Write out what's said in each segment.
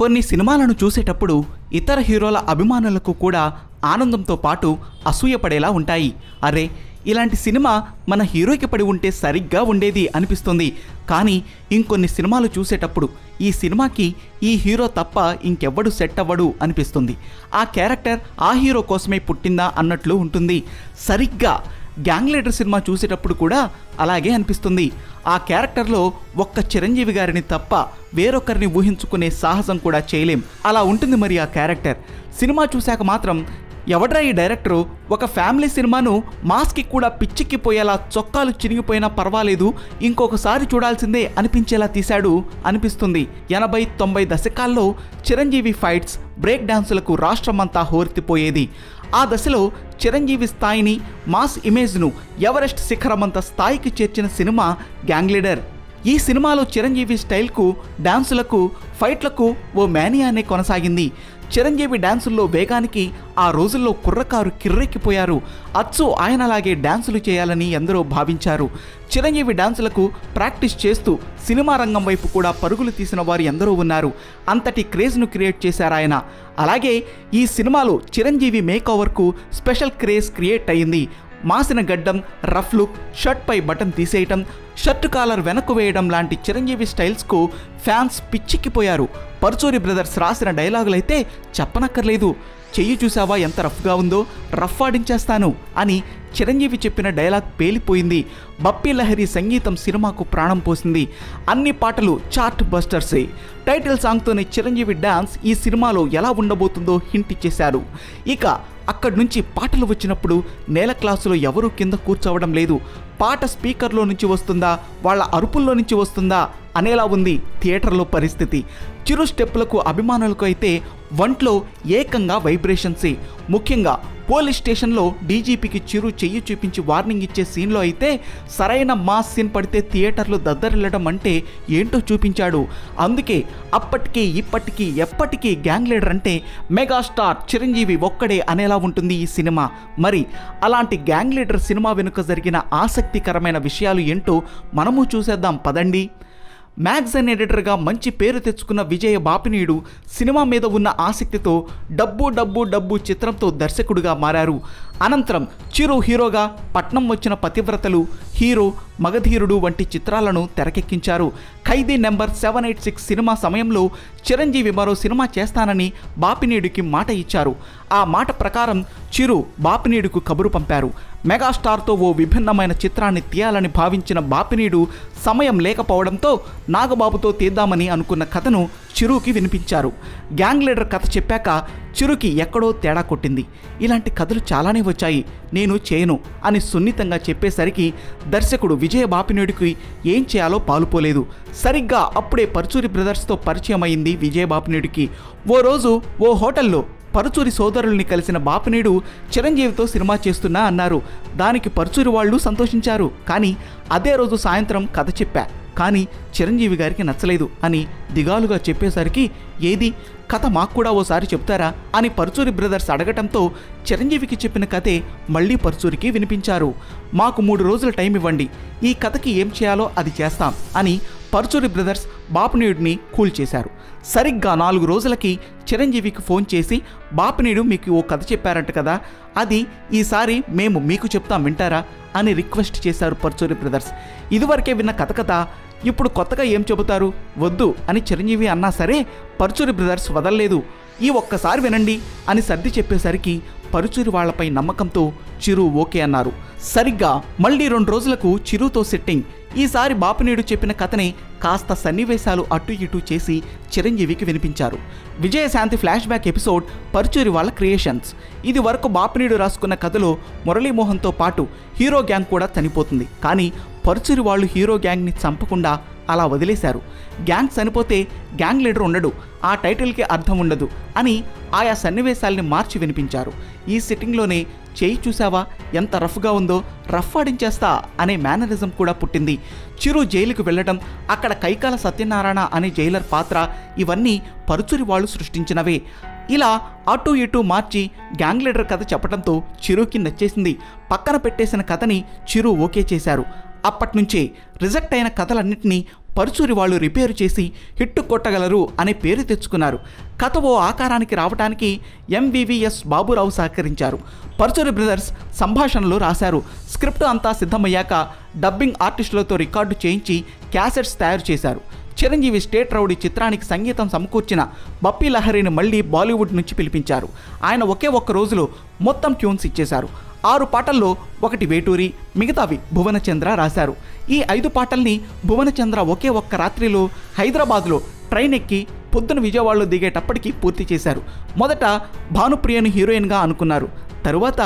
కొన్ని సినిమాలను చూసేటప్పుడు ఇతర హీరోల అభిమానులకు కూడా ఆనందంతో పాటు అసూయపడేలా ఉంటాయి. అరే ఇలాంటి సినిమా మన హీరోకి పడి ఉంటే సరిగ్గా ఉండేది అనిపిస్తుంది. కానీ ఇంకొన్ని సినిమాలు చూసేటప్పుడు ఈ సినిమాకి ఈ హీరో తప్ప ఇంకెవ్వడు సెట్ అవ్వడు అనిపిస్తుంది. ఆ క్యారెక్టర్ ఆ హీరో కోసమే పుట్టిందా అన్నట్లు ఉంటుంది. సరిగ్గా గ్యాంగ్ లీడర్ సినిమా చూసేటప్పుడు కూడా అలాగే అనిపిస్తుంది. ఆ క్యారెక్టర్లో ఒక్క చిరంజీవి గారిని తప్ప వేరొకరిని ఊహించుకునే సాహసం కూడా చేయలేం. అలా ఉంటుంది మరి ఆ క్యారెక్టర్. సినిమా చూశాక మాత్రం ఎవడ్రా ఈ డైరెక్టరు, ఒక ఫ్యామిలీ సినిమాను మాస్కి కూడా పిచ్చిక్కిపోయేలా, చొక్కాలు చిరిగిపోయినా పర్వాలేదు ఇంకొకసారి చూడాల్సిందే అనిపించేలా తీశాడు అనిపిస్తుంది. 80-90 దశకాల్లో చిరంజీవి ఫైట్స్, బ్రేక్ డాన్సులకు రాష్ట్రమంతా హోరెత్తిపోయేది. ఆ దశలో చిరంజీవి స్థాయిని, మాస్ ఇమేజ్ను ఎవరెస్ట్ శిఖరమంత స్థాయికి చేర్చిన సినిమా గ్యాంగ్ లీడర్. ఈ సినిమాలో చిరంజీవి స్టైల్కు, డాన్సులకు, ఫైట్లకు ఓ మేనియానే కొనసాగింది. చిరంజీవి డాన్సుల్లో వేగానికి ఆ రోజుల్లో కుర్రకారు కిర్రెక్కిపోయారు. అచ్చు ఆయనలాగే డాన్సులు చేయాలని ఎందరో భావించారు. చిరంజీవి డాన్సులకు ప్రాక్టీస్ చేస్తూ సినిమా రంగం వైపు కూడా పరుగులు తీసిన వారు ఎందరో ఉన్నారు. అంతటి క్రేజ్ను క్రియేట్ చేశారు ఆయన. అలాగే ఈ సినిమాలో చిరంజీవి మేకోవర్కు స్పెషల్ క్రేజ్ క్రియేట్ అయ్యింది. మాసిన గడ్డం, రఫ్ లుక్, షర్ట్పై బటన్ తీసేయటం, షర్టు కాలర్ వెనక్కు వేయడం లాంటి చిరంజీవి స్టైల్స్కు ఫ్యాన్స్ పిచ్చిక్కిపోయారు. పరుచూరి బ్రదర్స్ రాసిన డైలాగులైతే చెప్పనక్కర్లేదు. చెయ్యి చూసావా ఎంత రఫ్గా ఉందో, రఫ్ ఆడించేస్తాను అని చిరంజీవి చెప్పిన డైలాగ్ పేలిపోయింది. బప్పి లహరి సంగీతం సినిమాకు ప్రాణం పోసింది. అన్ని పాటలు చార్ట్ బస్టర్సే. టైటిల్ సాంగ్తోనే చిరంజీవి డాన్స్ ఈ సినిమాలో ఎలా ఉండబోతుందో హింట్ ఇచ్చేశారు. ఇక అక్కడి నుంచి పాటలు వచ్చినప్పుడు నేల క్లాసులో ఎవరూ కింద కూర్చోవడం లేదు. పాట స్పీకర్లో నుంచి వస్తుందా, వాళ్ళ అరుపుల్లో నుంచి వస్తుందా అనేలా ఉంది థియేటర్లో పరిస్థితి. చిరు స్టెప్పులకు అభిమానులకు అయితే వంట్లో ఏకంగా వైబ్రేషన్సే. ముఖ్యంగా పోలీస్ స్టేషన్లో డీజీపీకి చిరు చెయ్యి చూపించి వార్నింగ్ ఇచ్చే సీన్లో అయితే సరైన మాస్ సీన్ పడితే థియేటర్లో దద్దరిల్లడం అంటే ఏంటో చూపించాడు. అందుకే అప్పటికీ ఇప్పటికీ ఎప్పటికీ గ్యాంగ్ లీడర్ అంటే మెగాస్టార్ చిరంజీవి ఒక్కడే అనేలా ఉంటుంది ఈ సినిమా. మరి అలాంటి గ్యాంగ్ లీడర్ సినిమా వెనుక జరిగిన ఆసక్తికరమైన విషయాలు ఏంటో మనము చూసేద్దాం పదండి. మ్యాగజైన్ ఎడిటర్గా మంచి పేరు తెచ్చుకున్న విజయ బాపినీడు సినిమా మీద ఉన్న ఆసక్తితో డబ్బు డబ్బు డబ్బు చిత్రంతో దర్శకుడిగా మారారు. అనంతరం చిరు హీరోగా పట్నం వచ్చిన పతివ్రతలు, హీరో, మగధీరుడు వంటి చిత్రాలను తెరకెక్కించారు. ఖైదీ నెంబర్ 786 సినిమా సమయంలో చిరంజీవి మరో సినిమా చేస్తానని బాపినీడుకి మాట ఇచ్చారు. ఆ మాట ప్రకారం చిరు బాపినీడుకు కబురు పంపారు. మెగాస్టార్తో ఓ విభిన్నమైన చిత్రాన్ని తీయాలని భావించిన బాపినీడు సమయం లేకపోవడంతో నాగబాబుతో తీద్దామని అనుకున్న కథను చిరుకి వినిపించారు. గ్యాంగ్ లీడర్ కథ చెప్పాక చిరుకి ఎక్కడో తేడా కొట్టింది. ఇలాంటి కథలు చాలానే వచ్చాయి, నేను చేయను అని సున్నితంగా చెప్పేసరికి దర్శకుడు విజయ బాపినీడుకి ఏం చేయాలో పాలుపోలేదు. సరిగ్గా అప్పుడే పరుచూరి బ్రదర్స్తో పరిచయం అయింది విజయ బాపినీడుకి. ఓ రోజు ఓ హోటల్లో పరుచూరి సోదరుల్ని కలిసిన బాపినీడు చిరంజీవితో సినిమా చేస్తున్నా అన్నారు. దానికి పరుచూరి వాళ్ళు సంతోషించారు. కానీ అదే రోజు సాయంత్రం కథ చెప్పా, కానీ చిరంజీవి గారికి నచ్చలేదు అని దిగాలుగా చెప్పేసరికి, ఏది కథ మాకు కూడా ఓసారి చెప్తారా అని పరుచూరి బ్రదర్స్ అడగటంతో చిరంజీవికి చెప్పిన కథే మళ్ళీ పరుచూరికి వినిపించారు. మాకు 3 రోజులు టైం ఇవ్వండి, ఈ కథకి ఏం చేయాలో అది చేస్తాం అని పరుచూరి బ్రదర్స్ బాపినీడుని కూల్ చేశారు. సరిగ్గా 4 రోజులకి చిరంజీవికి ఫోన్ చేసి, బాపినీడు మీకు ఓ కథ చెప్పారంట కదా, అది ఈసారి మేము మీకు చెప్తాం వింటారా అని రిక్వెస్ట్ చేశారు పరుచూరి బ్రదర్స్. ఇదివరకే విన్న కథ కదా, ఇప్పుడు కొత్తగా ఏం చెబుతారు, వద్దు అని చిరంజీవి అన్నా సరే పరుచూరి బ్రదర్స్ వదలలేదు. ఈ ఒక్కసారి వినండి అని సర్ది చెప్పేసరికి పరుచూరి వాళ్లపై నమ్మకంతో చిరు ఓకే అన్నారు. సరిగ్గా మళ్ళీ 2 రోజులకు చిరుతో సెట్టింగ్. ఈసారి బాపినీడు చెప్పిన కథనే కాస్త సన్నివేశాలు అటు ఇటు చేసి చిరంజీవికి వినిపించారు. Vijayashanti flashback episode Paruchuri వాళ్ళ క్రియేషన్స్. ఇది వరకు బాపినీడు రాసుకున్న కథలో మురళీమోహన్తో పాటు హీరో గ్యాంగ్ కూడా చనిపోతుంది. కానీ పరుచూరి వాళ్ళు హీరో గ్యాంగ్ని చంపకుండా అలా వదిలేశారు. గ్యాంగ్ చనిపోతే గ్యాంగ్ లీడర్ ఉండడు, ఆ టైటిల్కి అర్థం ఉండదు అని ఆయా సన్నివేశాలని మార్చి వినిపించారు. ఈ సిట్టింగ్లోనే చేయి చూసావా ఎంత రఫ్గా ఉందో, రఫ్ ఆడించేస్తా అనే మేనరిజం కూడా పుట్టింది. చిరు జైలుకు వెళ్ళడం, అక్కడ కైకాల సత్యనారాయణ అనే జైలర్ పాత్ర, ఇవన్నీ పరుచూరి వాళ్ళు సృష్టించినవే. ఇలా అటు ఇటు మార్చి గ్యాంగ్ లీడర్ కథ చెప్పడంతో చిరుకి నచ్చేసింది. పక్కన పెట్టేసిన కథని చిరు ఓకే చేశారు. అప్పటినుంచే రిజెక్ట్ అయిన కథలన్నింటినీ పరుచూరి వాళ్ళు రిపేర్ చేసి హిట్టు కొట్టగలరు అనే పేరు తెచ్చుకున్నారు. కథ ఓ ఆకారానికి రావడానికి ఎంవివిఎస్ బాబురావు సహకరించారు. పరుచూరి బ్రదర్స్ సంభాషణలు రాశారు. స్క్రిప్ట్ అంతా సిద్ధమయ్యాక డబ్బింగ్ ఆర్టిస్టులతో రికార్డు చేయించి క్యాసెట్స్ తయారు చేశారు. చిరంజీవి స్టేట్ రౌడీ చిత్రానికి సంగీతం సమకూర్చిన బప్పీ లహరిని మళ్ళీ బాలీవుడ్ నుంచి పిలిపించారు. ఆయన ఒకే ఒక్క రోజులో మొత్తం ట్యూన్స్ ఇచ్చేశారు. 6 పాటల్లో 1 వేటూరి, మిగతావి భువనచంద్ర రాశారు. ఈ 5 పాటల్ని భువనచంద్ర ఒకే ఒక్క రాత్రిలో హైదరాబాద్లో ట్రైన్ ఎక్కి పొద్దున విజయవాడలో దిగేటప్పటికీ పూర్తి చేశారు. మొదట భానుప్రియను హీరోయిన్గా అనుకున్నారు. తరువాత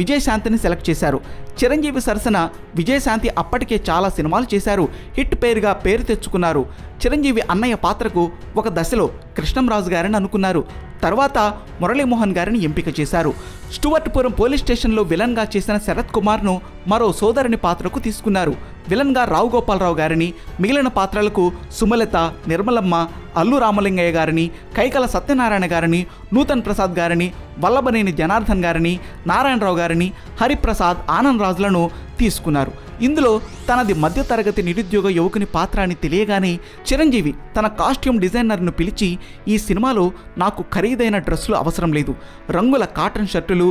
విజయశాంతిని సెలెక్ట్ చేశారు. చిరంజీవి సరసన విజయశాంతి అప్పటికే చాలా సినిమాలు చేశారు. హిట్ పేరుగా పేరు తెచ్చుకున్నారు. చిరంజీవి అన్నయ్య పాత్రకు ఒక దశలో కృష్ణంరాజు గారిని అనుకున్నారు. తర్వాత మురళీమోహన్ గారిని ఎంపిక చేశారు. స్టూవర్ట్పురం పోలీస్ స్టేషన్లో విలన్గా చేసిన శరత్ కుమార్ను మరో సోదరుని పాత్రకు తీసుకున్నారు. విలన్గా రావు గోపాలరావు గారిని, మిగిలిన పాత్రలకు సుమలత, నిర్మలమ్మ, అల్లు రామలింగయ్య గారిని, కైకల సత్యనారాయణ గారిని, నూతన్ ప్రసాద్ గారిని, వల్లభనేని జనార్దన్ గారిని, నారాయణరావు గారిని, హరిప్రసాద్, ఆనంద్ రాజులను తీసుకున్నారు. ఇందులో తనది మధ్యతరగతి నిరుద్యోగ యువకుని పాత్ర అని తెలియగానే చిరంజీవి తన కాస్ట్యూమ్ డిజైనర్ను పిలిచి, ఈ సినిమాలో నాకు ఖరీదైన డ్రెస్సులు అవసరం లేదు, రంగుల కాటన్ షర్టులు,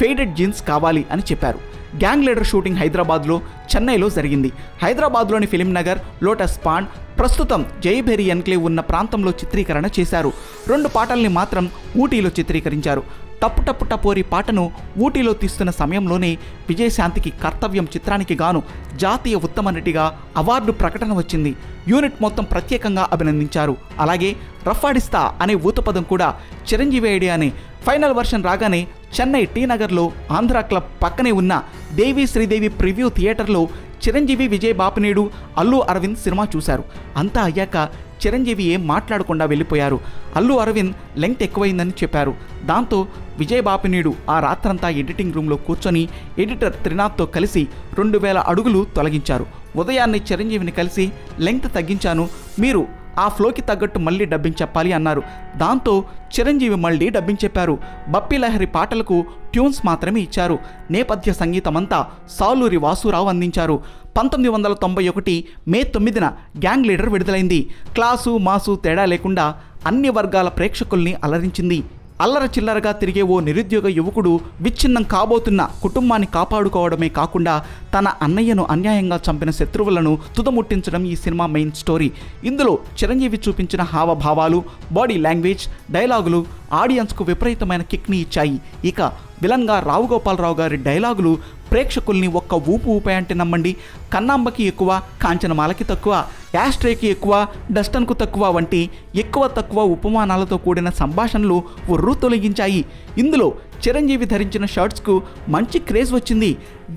ఫేడెడ్ జీన్స్ కావాలి అని చెప్పారు. గ్యాంగ్ లీడర్ షూటింగ్ హైదరాబాద్లో, చెన్నైలో జరిగింది. హైదరాబాద్లోని ఫిలింనగర్, లోటస్ పాండ్, ప్రస్తుతం జైభేరి ఎన్క్లేవ్ ఉన్న ప్రాంతంలో చిత్రీకరణ చేశారు. 2 పాటల్ని మాత్రం ఊటీలో చిత్రీకరించారు. టప్పు టప్పు టపోరి పాటను ఊటీలో తీస్తున్న సమయంలోనే విజయశాంతికి కర్తవ్యం చిత్రానికి గాను జాతీయ ఉత్తమ నటిగా అవార్డు ప్రకటన వచ్చింది. యూనిట్ మొత్తం ప్రత్యేకంగా అభినందించారు. అలాగే రఫాడిస్తా అనే ఊతపదం కూడా చిరంజీవి ఐడియానే. ఫైనల్ వర్షన్ రాగానే చెన్నై టీనగర్లో ఆంధ్ర క్లబ్ పక్కనే ఉన్న దేవి శ్రీదేవి ప్రివ్యూ థియేటర్లో చిరంజీవి, విజయ్ బాపినేడు, అల్లు అరవింద్ సినిమా చూశారు. అంతా అయ్యాక చిరంజీవి ఏం మాట్లాడకుండా వెళ్ళిపోయారు. అల్లు అరవింద్ లెంగ్త్ ఎక్కువైందని చెప్పారు. దాంతో విజయ్ బాపినేడు ఆ రాత్రంతా ఎడిటింగ్ రూమ్లో కూర్చొని ఎడిటర్ త్రినాథ్తో కలిసి 2000 అడుగులు తొలగించారు. ఉదయాన్నే చిరంజీవిని కలిసి లెంగ్త్ తగ్గించాను, మీరు ఆ ఫ్లోకి తగ్గట్టు మళ్ళీ డబ్బింగ్ చెప్పాలి అన్నారు. దాంతో చిరంజీవి మళ్ళీ డబ్బింగ్ చెప్పారు. బప్పీ లహరి పాటలకు ట్యూన్స్ మాత్రమే ఇచ్చారు. నేపథ్య సంగీతమంతా సాలూరి వాసురావు అందించారు. 1991 మే 9న గ్యాంగ్ లీడర్ విడుదలైంది. క్లాసు మాసు తేడా లేకుండా అన్ని వర్గాల ప్రేక్షకుల్ని అలరించింది. అల్లర చిల్లరగా తిరిగే ఓ నిరుద్యోగ యువకుడు విచ్ఛిన్నం కాబోతున్న కుటుంబాన్ని కాపాడుకోవడమే కాకుండా తన అన్నయ్యను అన్యాయంగా చంపిన శత్రువులను తుదముట్టించడం ఈ సినిమా మెయిన్ స్టోరీ. ఇందులో చిరంజీవి చూపించిన హావభావాలు, బాడీ లాంగ్వేజ్, డైలాగులు ఆడియన్స్కు విపరీతమైన కిక్ని ఇచ్చాయి. ఇక విలన్గా రావు గోపాలరావు గారి డైలాగులు ప్రేక్షకుల్ని ఒక్క ఊపు ఊపే అంటే నమ్మండి. కన్నాంబకి ఎక్కువ, కాంచనమాలకి తక్కువ, యాస్ట్రేకి ఎక్కువ, డస్టన్కు తక్కువ వంటి ఎక్కువ తక్కువ ఉపమానాలతో కూడిన సంభాషణలు ఉర్రు తొలగించాయి. ఇందులో చిరంజీవి ధరించిన షర్ట్స్కు మంచి క్రేజ్ వచ్చింది.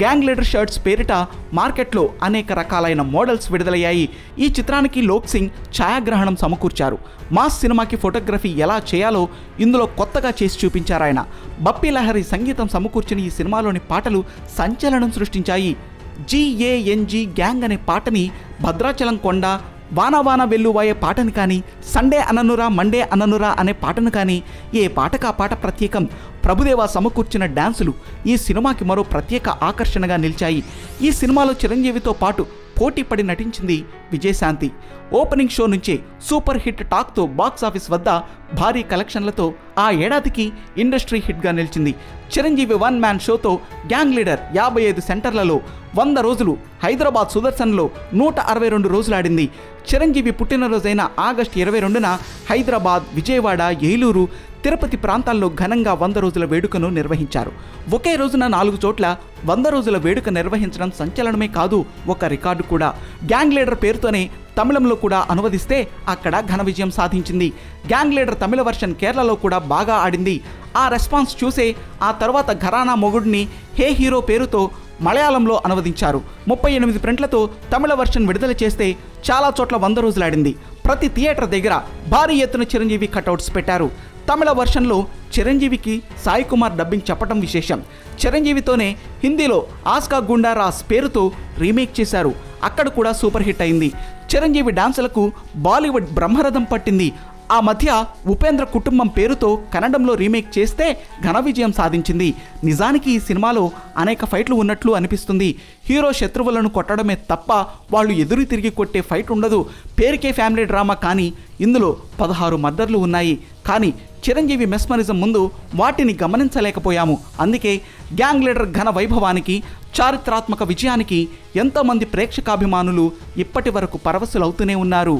గ్యాంగ్ లీడర్ షర్ట్స్ పేరిట మార్కెట్లో అనేక రకాలైన మోడల్స్ విడుదలయ్యాయి. ఈ చిత్రానికి లోక్ సింగ్ ఛాయాగ్రహణం సమకూర్చారు. మాస్ సినిమాకి ఫోటోగ్రఫీ ఎలా చేయాలో ఇందులో కొత్తగా చేసి చూపించారు ఆయన. బప్పీ లహరి సంగీతం సమకూర్చిన ఈ సినిమాలోని పాటలు సంచలనం సృష్టించాయి. GANG గ్యాంగ్ అనే పాటని, భద్రాచలం కొండ, వానా వాన వెల్లువాయే పాటను కానీ, సండే అననురా మండే అననురా అనే పాటను కానీ, ఏ పాటకు ఆ పాట ప్రత్యేకం. ప్రభుదేవ సమకూర్చిన డ్యాన్సులు ఈ సినిమాకి మరో ప్రత్యేక ఆకర్షణగా నిలిచాయి. ఈ సినిమాలో చిరంజీవితో పాటు పోటీ పడి నటించింది విజయశాంతి. ఓపెనింగ్ షో నుంచే సూపర్ హిట్ టాక్తో బాక్సాఫీస్ వద్ద భారీ కలెక్షన్లతో ఆ ఏడాదికి ఇండస్ట్రీ హిట్గా నిలిచింది. చిరంజీవి వన్ మ్యాన్ షోతో గ్యాంగ్ లీడర్ 55 సెంటర్లలో 100 రోజులు, హైదరాబాద్ సుదర్శన్లో 162 రోజులు ఆడింది. చిరంజీవి పుట్టినరోజైన ఆగస్టు 22న హైదరాబాద్, విజయవాడ, ఏలూరు, తిరుపతి ప్రాంతాల్లో ఘనంగా 100 రోజుల వేడుకను నిర్వహించారు. ఒకే రోజున 4 చోట్ల 100 రోజుల వేడుక నిర్వహించడం సంచలనమే కాదు, ఒక రికార్డు కూడా. గ్యాంగ్ లీడర్ పేరుతోనే తమిళంలో కూడా అనువదిస్తే అక్కడ ఘన విజయం సాధించింది. గ్యాంగ్ లీడర్ తమిళ వర్షన్ కేరళలో కూడా బాగా ఆడింది. ఆ రెస్పాన్స్ చూసే ఆ తర్వాత ఘరానా మొగుడిని హే హీరో పేరుతో మలయాళంలో అనువదించారు. 38 ప్రింట్లతో తమిళ వర్షన్ విడుదల చేస్తే చాలా చోట్ల 100 రోజులాడింది. ప్రతి థియేటర్ దగ్గర భారీ ఎత్తున చిరంజీవి కటౌట్స్ పెట్టారు. తమిళ వర్షన్లో చిరంజీవికి సాయి కుమార్ డబ్బింగ్ చెప్పడం విశేషం. చిరంజీవితోనే హిందీలో ఆస్కా గుండా రాస్ పేరుతో రీమేక్ చేశారు. అక్కడ కూడా సూపర్ హిట్ అయింది. చిరంజీవి డాన్సులకు బాలీవుడ్ బ్రహ్మరథం పట్టింది. ఆ మధ్య ఉపేంద్ర కుటుంబం పేరుతో కన్నడంలో రీమేక్ చేస్తే ఘన విజయం సాధించింది. నిజానికి ఈ సినిమాలో అనేక ఫైట్లు ఉన్నట్లు అనిపిస్తుంది. హీరో శత్రువులను కొట్టడమే తప్ప వాళ్ళు ఎదురు తిరిగి కొట్టే ఫైట్ ఉండదు. పేరుకే ఫ్యామిలీ డ్రామా కానీ ఇందులో 16 మర్డర్లు ఉన్నాయి. కానీ చిరంజీవి మెస్మరిజం ముందు వాటిని గమనించలేకపోయాము. అందుకే గ్యాంగ్ లీడర్ ఘన వైభవానికి చారిత్రాత్మక విజయానికి ఎంతోమంది ప్రేక్షకాభిమానులు ఇప్పటి వరకు పరవశులవుతూనే ఉన్నారు.